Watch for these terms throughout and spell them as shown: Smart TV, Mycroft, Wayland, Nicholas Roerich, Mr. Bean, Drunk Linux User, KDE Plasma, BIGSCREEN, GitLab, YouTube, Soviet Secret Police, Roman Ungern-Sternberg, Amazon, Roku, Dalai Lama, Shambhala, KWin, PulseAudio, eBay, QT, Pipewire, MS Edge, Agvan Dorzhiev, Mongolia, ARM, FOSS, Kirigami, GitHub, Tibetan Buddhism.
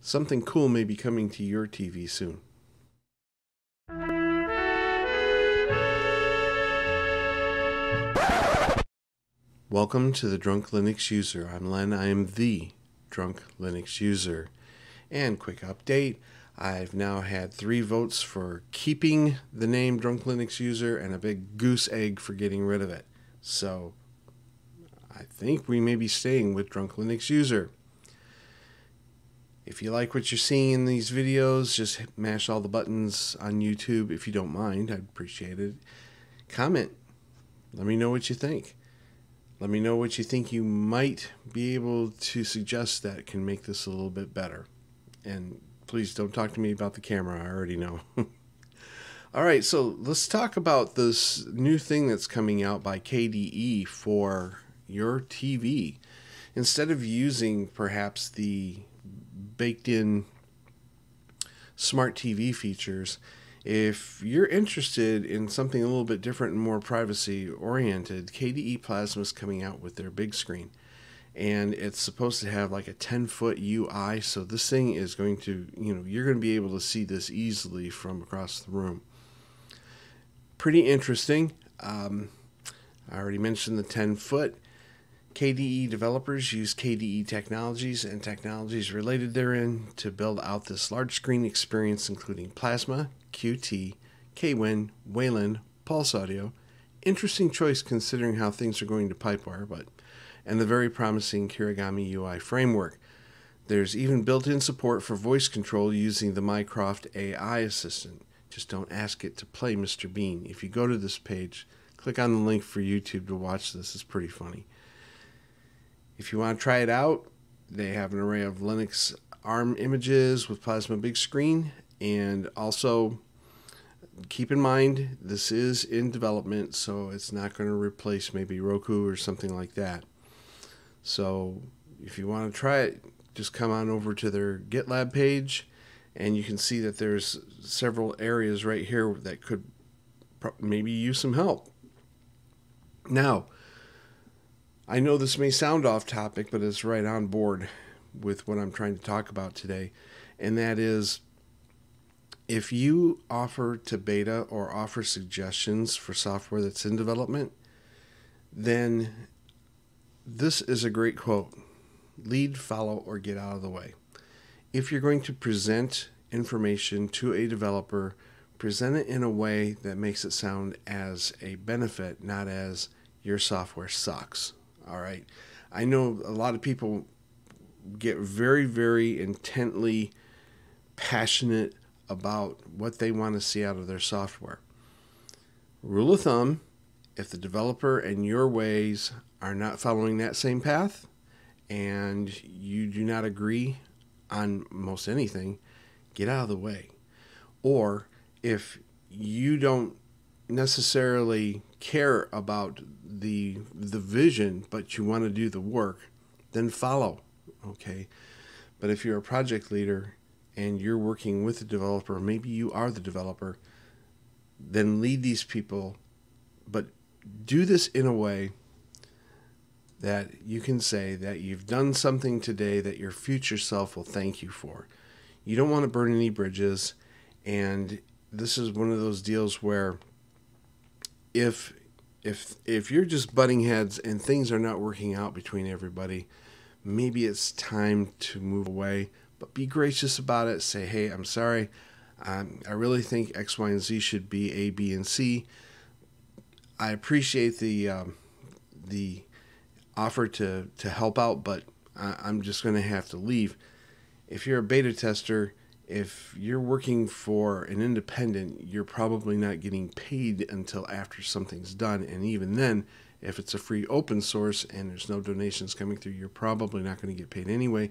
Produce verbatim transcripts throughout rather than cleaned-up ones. Something cool may be coming to your T V soon. Welcome to the Drunk Linux User. I'm Len. I am the Drunk Linux User. And quick update. I've now had three votes for keeping the name Drunk Linux User and a big goose egg for getting rid of it. So I think we may be staying with Drunk Linux User. If you like what you're seeing in these videos, just mash all the buttons on YouTube if you don't mind. I'd appreciate it. Comment. Let me know what you think. Let me know what you think you might be able to suggest that can make this a little bit better. And please don't talk to me about the camera. I already know. All right, so let's talk about this new thing that's coming out by K D E for your T V. Instead of using perhaps the baked-in Smart T V features, if you're interested in something a little bit different and more privacy-oriented, K D E Plasma is coming out with their big screen. And it's supposed to have like a ten-foot U I, so this thing is going to, you know, you're going to be able to see this easily from across the room. Pretty interesting. Um, I already mentioned the ten-foot. K D E developers use K D E technologies and technologies related therein to build out this large screen experience, including Plasma, Q T, KWin, Wayland, PulseAudio. Interesting choice considering how things are going to Pipewire, but and the very promising Kirigami U I framework. There's even built-in support for voice control using the Mycroft A I assistant. Just don't ask it to play Mister Bean. If you go to this page, click on the link for YouTube to watch this. It's pretty funny. If you want to try it out, they have an array of Linux A R M images with Plasma Big Screen. And also, keep in mind, this is in development, so it's not going to replace maybe Roku or something like that. So if you want to try it, just come on over to their GitLab page, and you can see that there's several areas right here that could maybe use some help. Now, I know this may sound off topic, but it's right on board with what I'm trying to talk about today. And that is, if you offer to beta or offer suggestions for software that's in development, then this is a great quote: lead, follow, or get out of the way. If you're going to present information to a developer, present it in a way that makes it sound as a benefit, not as your software sucks. All right. I know a lot of people get very, very intently passionate about what they want to see out of their software. Rule of thumb, if the developer and your ways are not following that same path and you do not agree on most anything, get out of the way. Or if you don't necessarily care about the the vision, but you want to do the work, then follow. Okay, but if you're a project leader and you're working with a developer, maybe you are the developer, then lead these people, but do this in a way that you can say that you've done something today that your future self will thank you for. You don't want to burn any bridges, and this is one of those deals where if If, if you're just butting heads and things are not working out between everybody, maybe it's time to move away. But be gracious about it. Say, hey, I'm sorry. Um, I really think X, Y, and Z should be A, B, and C. I appreciate the um, the offer to, to help out, but I, I'm just going to have to leave. If you're a beta tester, if you're working for an independent, you're probably not getting paid until after something's done. And even then, if it's a free open source and there's no donations coming through, you're probably not going to get paid anyway.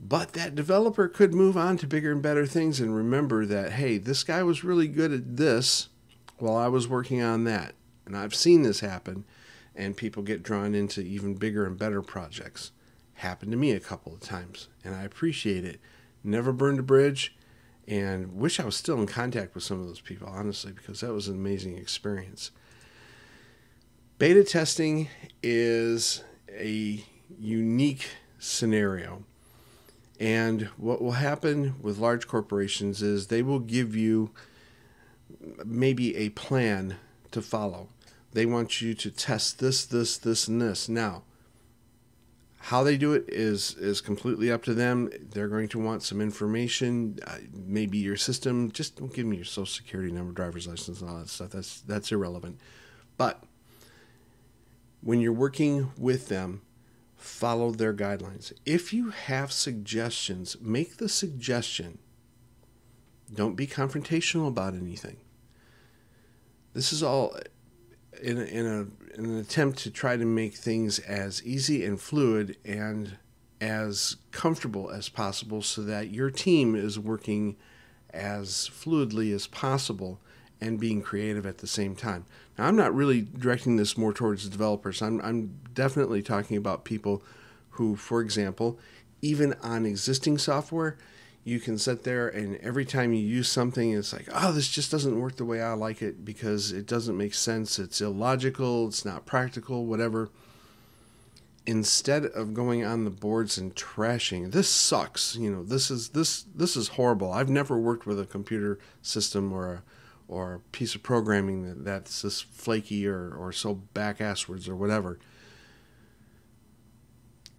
But that developer could move on to bigger and better things. And remember that, hey, this guy was really good at this while I was working on that. And I've seen this happen. And people get drawn into even bigger and better projects. Happened to me a couple of times. And I appreciate it. Never burned a bridge, and wish I was still in contact with some of those people, honestly, because that was an amazing experience. Beta testing is a unique scenario, And what will happen with large corporations is they will give you maybe a plan to follow. They want you to test this, this, this, and this. Now, how they do it is is completely up to them. They're going to want some information, uh, maybe your system. Just don't give me your social security number, driver's license, and all that stuff. That's, that's irrelevant. But when you're working with them, follow their guidelines. If you have suggestions, make the suggestion. Don't be confrontational about anything. This is all in, a, in, a, in an attempt to try to make things as easy and fluid and as comfortable as possible so that your team is working as fluidly as possible and being creative at the same time. Now, I'm not really directing this more towards the developers. I'm, I'm definitely talking about people who, for example, even on existing software, you can sit there and every time you use something, it's like, oh, this just doesn't work the way I like it because it doesn't make sense. It's illogical. It's not practical, whatever. Instead of going on the boards and trashing, this sucks. You know, this is, this, this is horrible. I've never worked with a computer system or a or a piece of programming that, that's this flaky or, or so back-asswards or whatever.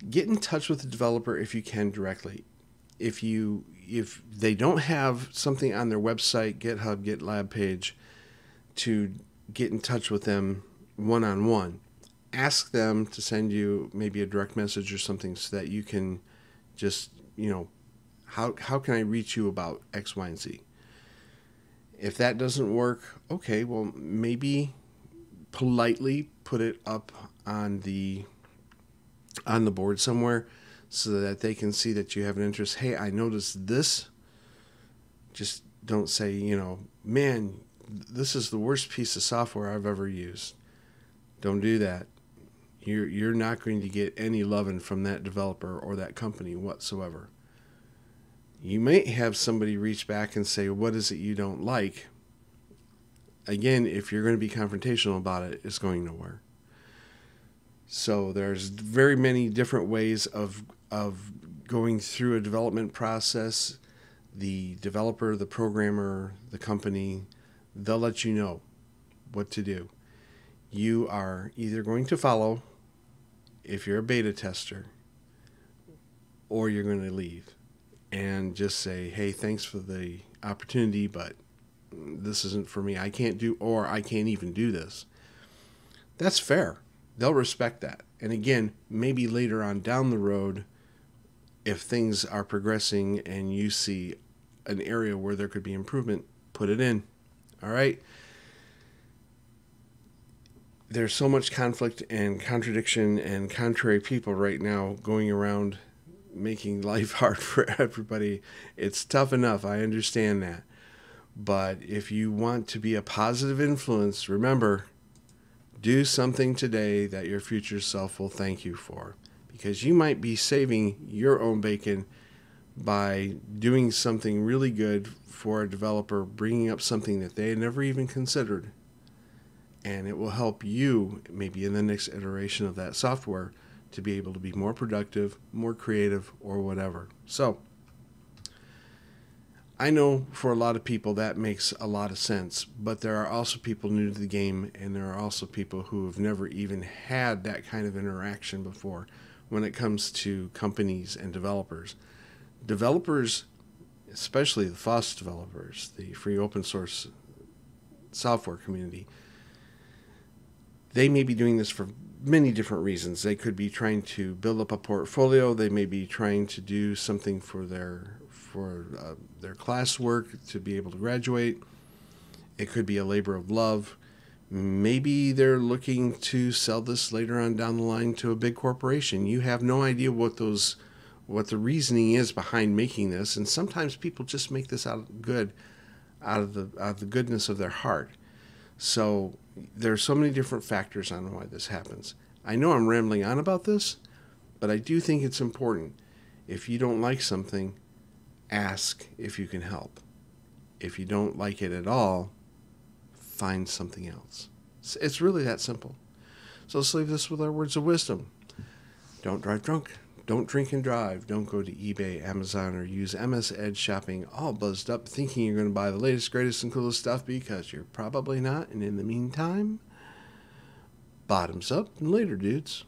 Get in touch with the developer if you can directly. If you if they don't have something on their website, GitHub, GitLab page, to get in touch with them one-on-one, ask them to send you maybe a direct message or something so that you can just, you know, how, how can I reach you about X, Y, and Z? If that doesn't work, okay, well, maybe politely put it up on the on the board somewhere so that they can see that you have an interest. Hey, I noticed this. Just don't say, you know, man, this is the worst piece of software I've ever used. Don't do that. You're, you're not going to get any loving from that developer or that company whatsoever. You might have somebody reach back and say, what is it you don't like? Again, if you're going to be confrontational about it, it's going nowhere. So there's very many different ways of, of going through a development process. The developer, the programmer, the company, they'll let you know what to do. You are either going to follow if you're a beta tester, or you're going to leave and just say, hey, thanks for the opportunity, but this isn't for me. I can't do, or I can't even do this. That's fair. They'll respect that. And again, maybe later on down the road, if things are progressing and you see an area where there could be improvement, put it in. All right. There's so much conflict and contradiction and contrary people right now going around making life hard for everybody. It's tough enough. I understand that. But if you want to be a positive influence, remember, do something today that your future self will thank you for, because you might be saving your own bacon by doing something really good for a developer, bringing up something that they had never even considered. And it will help you maybe in the next iteration of that software to be able to be more productive, more creative, or whatever. So I know for a lot of people that makes a lot of sense, but there are also people new to the game, and there are also people who have never even had that kind of interaction before when it comes to companies and developers. Developers, especially the FOSS developers, the free open source software community, they may be doing this for many different reasons. They could be trying to build up a portfolio. They may be trying to do something for their for uh, their classwork to be able to graduate. It could be a labor of love. Maybe they're looking to sell this later on down the line to a big corporation. You have no idea what those what the reasoning is behind making this, and sometimes people just make this out good out of the out of the goodness of their heart. So there are so many different factors on why this happens. I know I'm rambling on about this, but I do think it's important. If you don't like something, ask if you can help. If you don't like it at all, find something else. It's really that simple. So let's leave this with our words of wisdom. Don't drive drunk. Don't drink and drive. Don't go to eBay, Amazon, or use M S Edge shopping all buzzed up thinking you're going to buy the latest, greatest, and coolest stuff, because you're probably not. And in the meantime, bottoms up and later, dudes.